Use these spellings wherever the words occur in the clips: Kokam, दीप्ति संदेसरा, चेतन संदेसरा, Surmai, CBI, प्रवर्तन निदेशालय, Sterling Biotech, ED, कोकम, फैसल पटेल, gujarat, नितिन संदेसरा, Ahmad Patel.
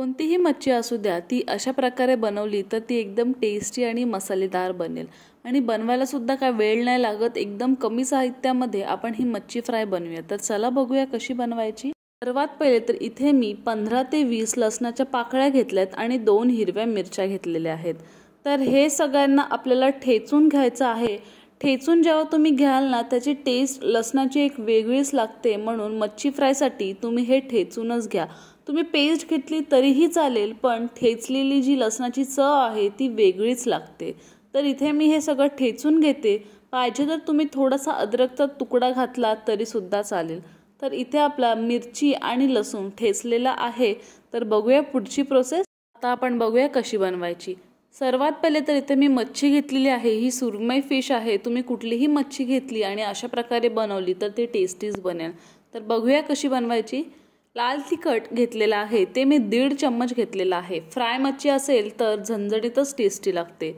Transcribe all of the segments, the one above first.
कोणतीही मच्छी असू द्या, ती अशा प्रकारे बनवली तर ती एकदम टेस्टी आणि मसालेदार बनेल आणि बनवायला सुद्धा काय वेळ नाही लागत। एकदम कमी साहित्यामध्ये आपण ही मच्छी फ्राय बनवूया। तर चला बघूया कशी बनवायची। सर्वात पहिले तर इथे मी 15 ते 20 लसणाच्या पाकळ्या घेतल्यात आणि 2 हिरव्या मिरच्या घेतलेल्या आहेत। तर हे सगळ्यांना आपल्याला ठेचून घ्यायचं आहे। ठेचून जेव्हा तुम्ही घ्याल ना त्याची टेस्ट लसणाची एक वेगळीच लागते, म्हणून मच्छी फ्रायसाठी तुम्ही हे ठेचूनच घ्या। तुम्ही पेस्ट घेतली तरीही चालेल, पण ठेचलेली जी लसणाची चव आहे ती वेगळीच लागते। तर इथे मी हे सगळं ठेचून घेते। पाहिजे तर तुम्ही थोडासा अद्रकचा तुकडा घातला तरी सुद्धा चालेल। तर इथे आपला मिरची आणि लसूण ठेचलेला आहे। तर बघूया पुढची प्रोसेस। आता आपण बघूया कशी बनवायची। सर्वात पहिले तर इथे मी मच्छी घेतलेली आहे, ही सुरमई फिश आहे। तुम्ही कुठलीही मच्छी घेतली आणि अशा प्रकारे बनवली तर ते टेस्टीच बनेल। तर बघूया कशी बनवायची। लाल तिखट घेतलेला आहे, ते मी 1.5 चम्मच घेतलेला आहे। फ्राय मच्छी असेल तर झणझणीतच टेस्टी लागते।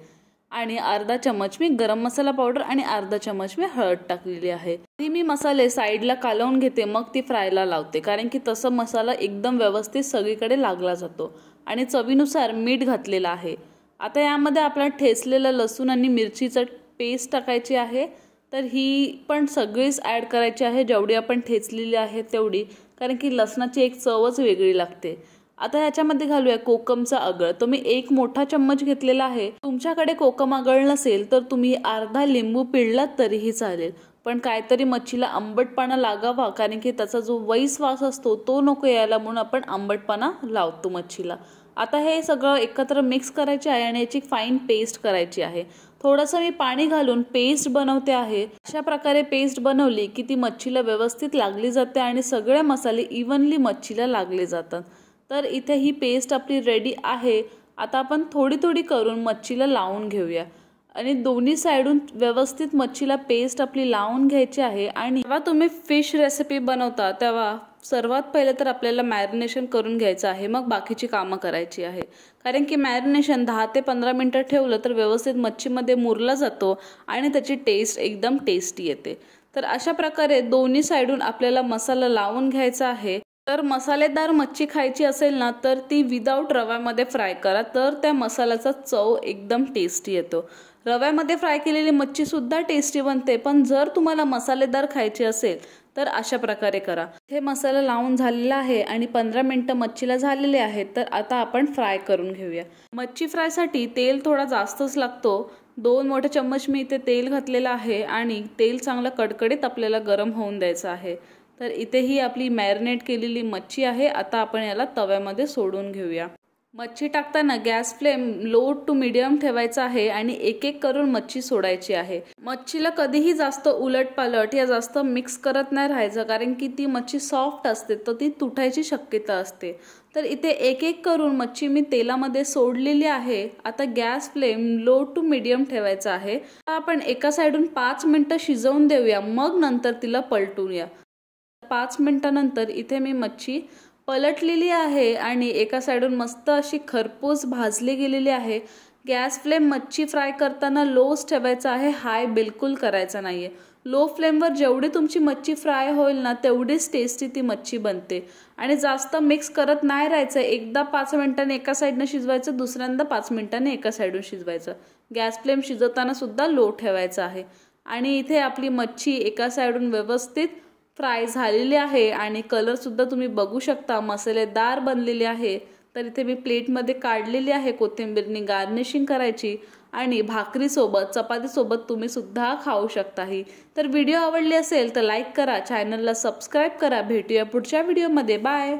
आणि 1/2 चम्मच मी गरम मसाला पावडर आणि 1/2 चम्मच मी हळद टाकलेली आहे। ती मी मसाले साईडला कालवून घेते, मग ती फ्रायला लावते, कारण की तसं मसाला एकदम व्यवस्थित सगळीकडे लागला जातो। आणि चवीनुसार मीठ घातलेलं आहे। आता यामध्ये आपला ठेचलेला लसूण आणि मिरचीचं पेस्ट टाकायची आहे। तर ही पण सगळीच ॲड करायची आहे, जेवढी आपण ठेचलेली आहे तेवढी, कारण की लसणाची एक चवच वेगळी लागते। आता ह्याच्यामध्ये घालूया कोकमचा अगळ। तो मी 1 मोठा चम्मच घेतलेला आहे। तुमच्याकडे कोकम अगळ नसेल तर तुम्ही 1/2 लिंबू पिळला तरीही चालेल, पण काहीतरी मच्छीला आंबटपणा लागावा, कारण की त्याचा जो वैस वास असतो तो नको यायला, म्हणून आपण आंबटपणा लावतो मच्छीला। आता हे सगळं एकत्र मिक्स करायचे आहे आणि याची फाईन पेस्ट करायची आहे। थोडंसं मी पाणी घालून पेस्ट बनवते आहे। अशा प्रकारे पेस्ट बनवली की ती मच्छीला व्यवस्थित लागली जाते आणि सगळे मसाले इव्हनली मच्छीला लागले जातात। तर इथे ही पेस्ट आपली रेडी आहे। आता आपण थोडी थोडी करून मच्छीला लावून घेऊया आणि दोन्ही साईडून व्यवस्थित मच्छीला पेस्ट आपली लावून घ्यायची आहे। आणि जेव्हा तुम्ही फिश रेसिपी बनवता तेव्हा सर्वात पहिले तर आपल्याला मॅरिनेशन करून घ्यायचं आहे, मग बाकीची कामं करायची आहे, कारण की मॅरिनेशन 10 ते 15 मिनटं ठेवलं तर व्यवस्थित मच्छीमध्ये मुरला जातो आणि त्याची टेस्ट एकदम टेस्टी येते। तर अशा प्रकारे दोन्ही साईडून आपल्याला मसाला लावून घ्यायचा आहे। तर मसालेदार मच्छी खायची असेल ना तर ती विदाउट रव्यामध्ये फ्राय करा, तर त्या मसाल्याचा चव एकदम टेस्टी येतो। रव्यामध्ये फ्राय केलेली मच्छी सुद्धा टेस्टी बनते, पण जर तुम्हाला मसालेदार खायची असेल तर अशा प्रकारे करा। हे मसाला लावून झालेला आहे आणि 15 मिनटं मच्छीला झालेले आहेत। तर आता आपण फ्राय करून घेऊया। मच्छी फ्रायसाठी तेल थोडा जास्तच लागतो। 2 मोठे चम्मच मी इथे तेल घातलेलं आहे आणि तेल चांगलं कडकडीत आपल्याला गरम होऊन द्यायचं आहे। तर इथे ही आपली मॅरिनेट केलेली मच्छी आहे। आता आपण याला तव्यामध्ये सोडून घेऊया। मच्छी टाकताना gas flame low to medium ठेवायचा आहे आणि एक एक करून मच्छी सोडायची आहे। मच्छीला कधीही जास्त उलटपालट या जास्त मिक्स करत नाही राहायचं, कारण की ती मच्छी सॉफ्ट असते तर ती तुटायची शक्यता असते। तर इथे एक एक करून मच्छी मी तेलामध्ये सोडलेली आहे। आता gas flame low to medium ठेवायचा आहे। आपण एका साईडून 5 मिनिटं शिजवून देऊया, मग नंतर तिला पलटूया। 5 मिनिटांनंतर इथे मी मच्छी पलटलेली आहे आणि एका साईडून मस्त अशी खरपूस भाजली गेलेली आहे। गॅस फ्लेम मच्छी फ्राय करताना लोच ठेवायचा आहे, हाय बिलकुल करायचा नाही आहे। लो फ्लेमवर जेवढी तुमची मच्छी फ्राय होईल ना तेवढीच टेस्टी ती मच्छी बनते आणि जास्त मिक्स करत नाही राहायचं। एकदा 5 मिनिटांनी एका साईडनं शिजवायचं, दुसऱ्यांदा 5 मिनिटांनी एका साईडून शिजवायचं। गॅस फ्लेम शिजवताना सुद्धा लो ठेवायचा आहे। आणि इथे आपली मच्छी एका साईडून व्यवस्थित फ्राय झालेली आहे आणि कलर सुद्धा तुम्ही बघू शकता मसालेदार बनलेली आहे। तर इथे मी प्लेटमध्ये काढलेली आहे, कोथिंबीरने गार्निशिंग करायची आणि भाकरीसोबत चपातीसोबत तुम्ही सुद्धा खाऊ शकता ही। तर व्हिडिओ आवडली असेल तर लाईक करा, चॅनलला सबस्क्राईब करा। भेटूया पुढच्या व्हिडिओमध्ये, बाय।